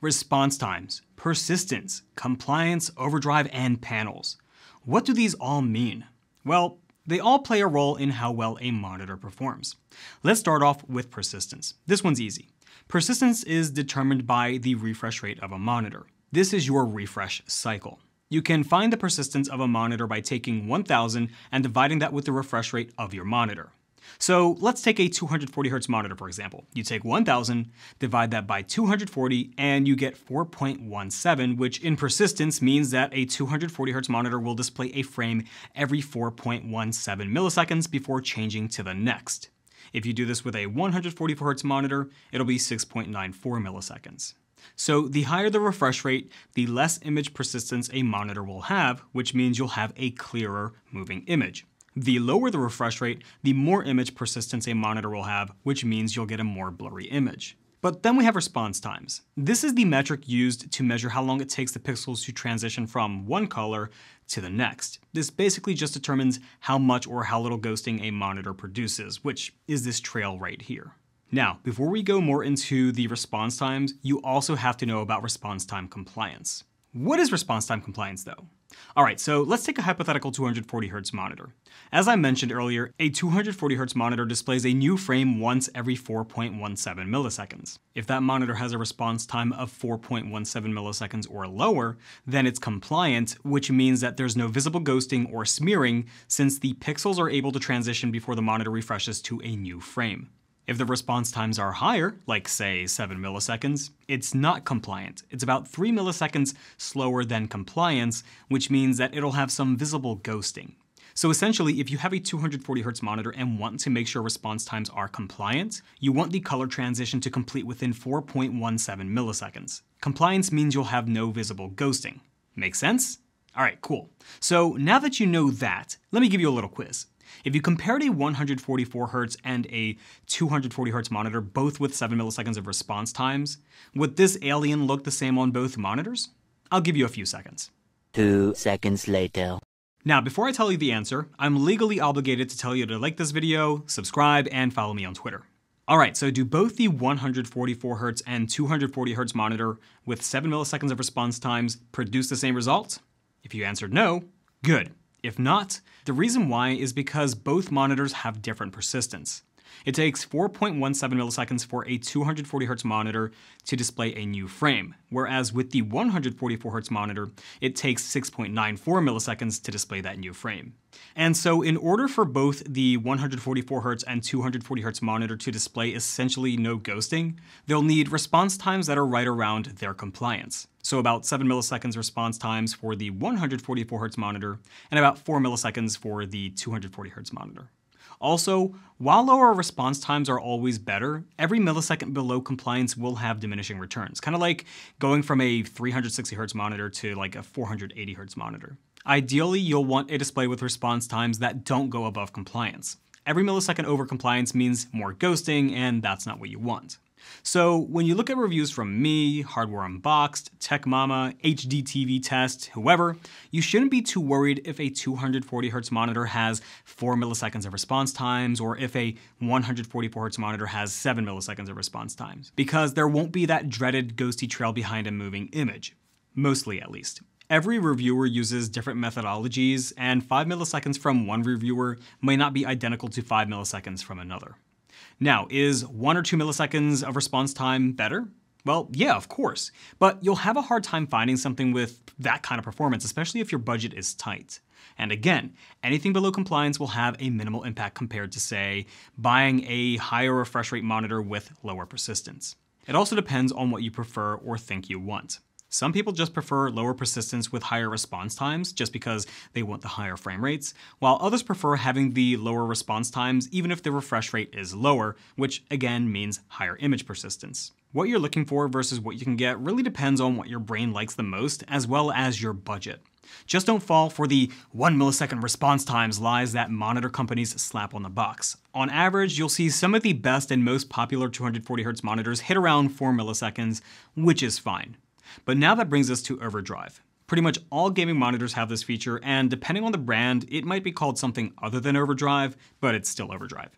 response times, persistence, compliance, overdrive, and panels. What do these all mean? Well, they all play a role in how well a monitor performs. Let's start off with persistence. This one's easy. Persistence is determined by the refresh rate of a monitor. This is your refresh cycle. You can find the persistence of a monitor by taking 1000 and dividing that with the refresh rate of your monitor. So let's take a 240Hz monitor, for example. You take 1000, divide that by 240, and you get 4.17, which in persistence means that a 240Hz monitor will display a frame every 4.17 milliseconds before changing to the next. If you do this with a 144Hz monitor, it'll be 6.94 milliseconds. So the higher the refresh rate, the less image persistence a monitor will have, which means you'll have a clearer moving image. The lower the refresh rate, the more image persistence a monitor will have, which means you'll get a more blurry image. But then we have response times. This is the metric used to measure how long it takes the pixels to transition from one color to the next. This basically just determines how much or how little ghosting a monitor produces, which is this trail right here. Now, before we go more into the response times, you also have to know about response time compliance. What is response time compliance though? All right, so let's take a hypothetical 240Hz monitor. As I mentioned earlier, a 240Hz monitor displays a new frame once every 4.17 milliseconds. If that monitor has a response time of 4.17 milliseconds or lower, then it's compliant, which means that there's no visible ghosting or smearing since the pixels are able to transition before the monitor refreshes to a new frame. If the response times are higher, like say 7 milliseconds, it's not compliant. It's about 3 milliseconds slower than compliance, which means that it'll have some visible ghosting. So essentially, if you have a 240Hz monitor and want to make sure response times are compliant, you want the color transition to complete within 4.17 milliseconds. Compliance means you'll have no visible ghosting. Make sense? All right, cool. So now that you know that, let me give you a little quiz. If you compared a 144Hz and a 240Hz monitor, both with 7 milliseconds of response times, would this alien look the same on both monitors? I'll give you a few seconds. 2 seconds later. Now, before I tell you the answer, I'm legally obligated to tell you to like this video, subscribe, and follow me on Twitter. All right, so do both the 144Hz and 240Hz monitor with 7 milliseconds of response times produce the same result? If you answered no, good. If not, the reason why is because both monitors have different persistence. It takes 4.17 milliseconds for a 240Hz monitor to display a new frame, whereas with the 144Hz monitor, it takes 6.94 milliseconds to display that new frame. And so in order for both the 144Hz and 240Hz monitor to display essentially no ghosting, they'll need response times that are right around their compliance. So about 7 milliseconds response times for the 144Hz monitor and about 4 milliseconds for the 240Hz monitor. Also, while lower response times are always better, every millisecond below compliance will have diminishing returns, kind of like going from a 360Hz monitor to like a 480Hz monitor. Ideally, you'll want a display with response times that don't go above compliance. Every millisecond over compliance means more ghosting, and that's not what you want. So when you look at reviews from me, Hardware Unboxed, Tech Mama, HDTV Test, whoever, you shouldn't be too worried if a 240Hz monitor has 4 milliseconds of response times or if a 144Hz monitor has 7 milliseconds of response times, because there won't be that dreaded ghosty trail behind a moving image, mostly at least. Every reviewer uses different methodologies, and 5 milliseconds from one reviewer may not be identical to 5 milliseconds from another. Now, is 1 or 2 milliseconds of response time better? Well, yeah, of course, but you'll have a hard time finding something with that kind of performance, especially if your budget is tight. And again, anything below compliance will have a minimal impact compared to, say, buying a higher refresh rate monitor with lower persistence. It also depends on what you prefer or think you want. Some people just prefer lower persistence with higher response times just because they want the higher frame rates, while others prefer having the lower response times even if the refresh rate is lower, which again means higher image persistence. What you're looking for versus what you can get really depends on what your brain likes the most as well as your budget. Just don't fall for the 1 millisecond response times lies that monitor companies slap on the box. On average, you'll see some of the best and most popular 240Hz monitors hit around 4 milliseconds, which is fine. But now that brings us to overdrive. Pretty much all gaming monitors have this feature, and depending on the brand, it might be called something other than overdrive, but it's still overdrive.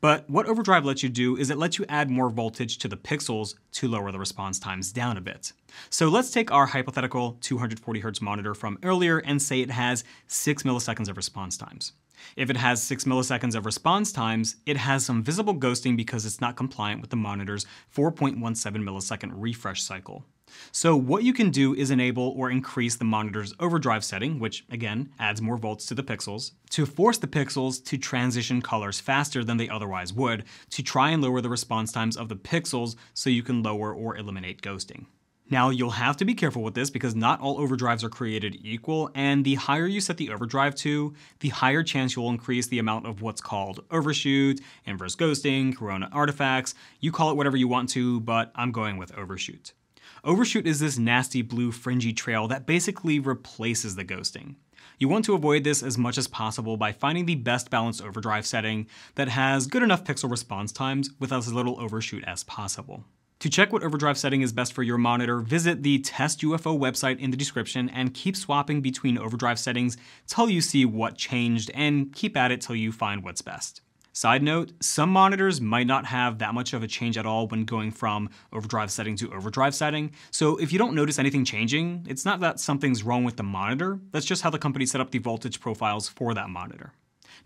But what overdrive lets you do is it lets you add more voltage to the pixels to lower the response times down a bit. So let's take our hypothetical 240Hz monitor from earlier and say it has 6 milliseconds of response times. If it has 6 milliseconds of response times, it has some visible ghosting because it's not compliant with the monitor's 4.17 millisecond refresh cycle. So what you can do is enable or increase the monitor's overdrive setting, which again adds more volts to the pixels, to force the pixels to transition colors faster than they otherwise would, to try and lower the response times of the pixels so you can lower or eliminate ghosting. Now, you'll have to be careful with this because not all overdrives are created equal, and the higher you set the overdrive to, the higher chance you'll increase the amount of what's called overshoot, inverse ghosting, corona artifacts. You call it whatever you want to, but I'm going with overshoot. Overshoot is this nasty blue fringy trail that basically replaces the ghosting. You want to avoid this as much as possible by finding the best balanced overdrive setting that has good enough pixel response times with as little overshoot as possible. To check what overdrive setting is best for your monitor, visit the Test UFO website in the description and keep swapping between overdrive settings till you see what changed, and keep at it till you find what's best. Side note, some monitors might not have that much of a change at all when going from overdrive setting to overdrive setting, so if you don't notice anything changing, it's not that something's wrong with the monitor, that's just how the company set up the voltage profiles for that monitor.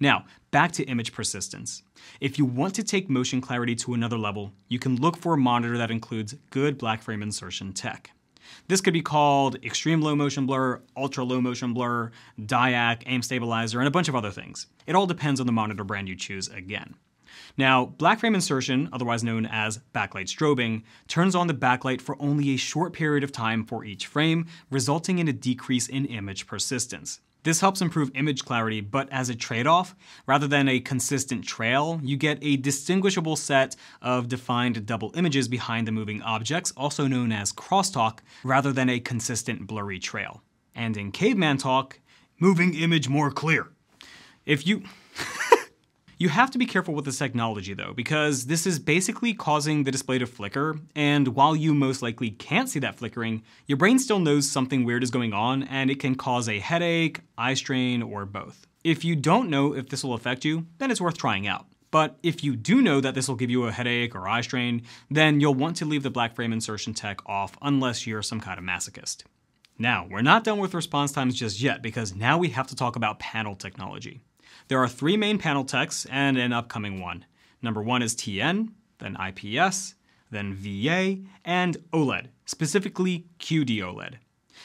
Now, back to image persistence. If you want to take motion clarity to another level, you can look for a monitor that includes good black frame insertion tech. This could be called extreme low motion blur, ultra low motion blur, DIAC, aim stabilizer, and a bunch of other things. It all depends on the monitor brand you choose again. Now, black frame insertion, otherwise known as backlight strobing, turns on the backlight for only a short period of time for each frame, resulting in a decrease in image persistence. This helps improve image clarity, but as a trade-off, rather than a consistent trail, you get a distinguishable set of defined double images behind the moving objects, also known as crosstalk, rather than a consistent blurry trail. And in caveman talk, moving image more clear. If you... You have to be careful with this technology though, because this is basically causing the display to flicker, and while you most likely can't see that flickering, your brain still knows something weird is going on, and it can cause a headache, eye strain, or both. If you don't know if this will affect you, then it's worth trying out. But if you do know that this will give you a headache or eye strain, then you'll want to leave the black frame insertion tech off unless you're some kind of masochist. Now, we're not done with response times just yet, because now we have to talk about panel technology. There are three main panel techs and an upcoming one. Number one is TN, then IPS, then VA, and OLED, specifically QD OLED.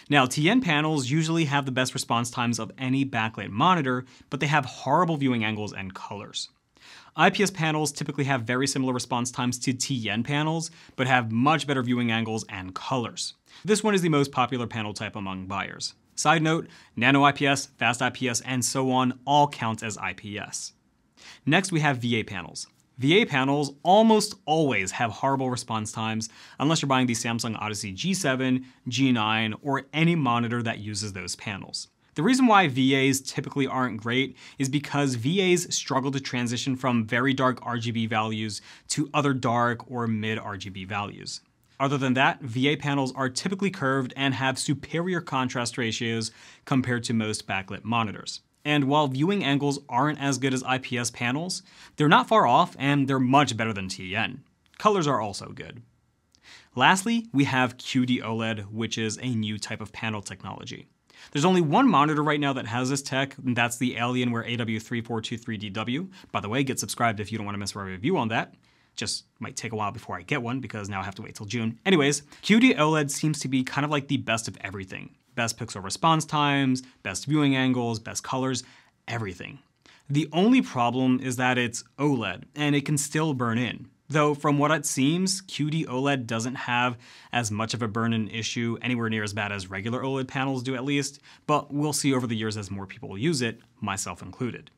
Now, TN panels usually have the best response times of any backlit monitor, but they have horrible viewing angles and colors. IPS panels typically have very similar response times to TN panels, but have much better viewing angles and colors. This one is the most popular panel type among buyers. Side note, nano IPS, fast IPS, and so on all count as IPS. Next, we have VA panels. VA panels almost always have horrible response times unless you're buying the Samsung Odyssey G7, G9, or any monitor that uses those panels. The reason why VAs typically aren't great is because VAs struggle to transition from very dark RGB values to other dark or mid RGB values. Other than that, VA panels are typically curved and have superior contrast ratios compared to most backlit monitors. And while viewing angles aren't as good as IPS panels, they're not far off and they're much better than TN. Colors are also good. Lastly, we have QD OLED, which is a new type of panel technology. There's only one monitor right now that has this tech, and that's the Alienware AW3423DW. By the way, get subscribed if you don't want to miss my review on that. Just might take a while before I get one because now I have to wait till June. Anyways, QD OLED seems to be kind of like the best of everything. Best pixel response times, best viewing angles, best colors, everything. The only problem is that it's OLED and it can still burn in. Though from what it seems, QD OLED doesn't have as much of a burn-in issue, anywhere near as bad as regular OLED panels do at least, but we'll see over the years as more people use it, myself included.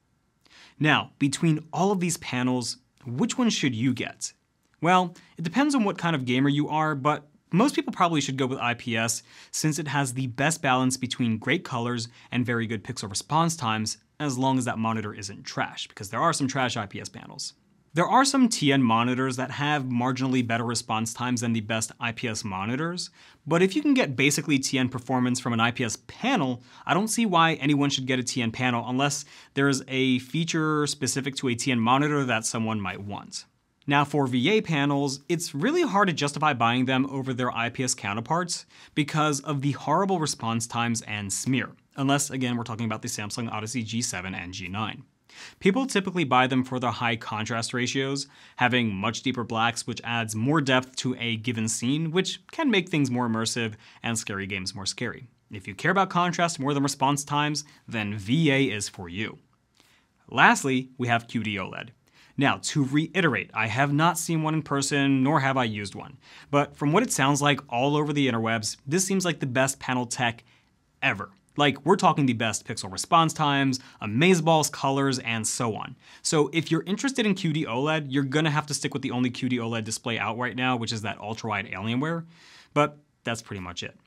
Now, between all of these panels, which one should you get? Well, it depends on what kind of gamer you are, but most people probably should go with IPS since it has the best balance between great colors and very good pixel response times, as long as that monitor isn't trash, because there are some trash IPS panels. There are some TN monitors that have marginally better response times than the best IPS monitors, but if you can get basically TN performance from an IPS panel, I don't see why anyone should get a TN panel unless there's a feature specific to a TN monitor that someone might want. Now for VA panels, it's really hard to justify buying them over their IPS counterparts because of the horrible response times and smear, unless again, we're talking about the Samsung Odyssey G7 and G9. People typically buy them for their high contrast ratios, having much deeper blacks, which adds more depth to a given scene, which can make things more immersive and scary games more scary. If you care about contrast more than response times, then VA is for you. Lastly, we have QD OLED. Now, to reiterate, I have not seen one in person, nor have I used one. But from what it sounds like all over the interwebs, this seems like the best panel tech ever. Like, we're talking the best pixel response times, amazeballs, colors, and so on. So if you're interested in QD OLED, you're gonna have to stick with the only QD OLED display out right now, which is that ultra-wide Alienware, but that's pretty much it.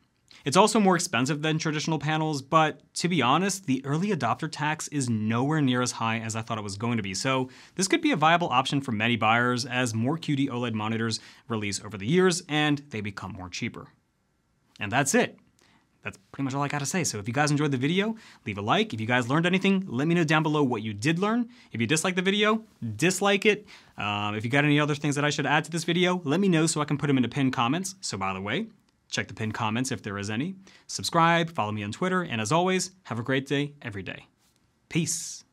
It's also more expensive than traditional panels, but to be honest, the early adopter tax is nowhere near as high as I thought it was going to be. So this could be a viable option for many buyers as more QD OLED monitors release over the years and they become more cheaper. And that's it. That's pretty much all I gotta say. So if you guys enjoyed the video, leave a like. If you guys learned anything, let me know down below what you did learn. If you disliked the video, dislike it. If you got any other things that I should add to this video, let me know so I can put them in the pinned comments. So by the way, check the pinned comments if there is any. Subscribe, follow me on Twitter, and as always, have a great day every day. Peace.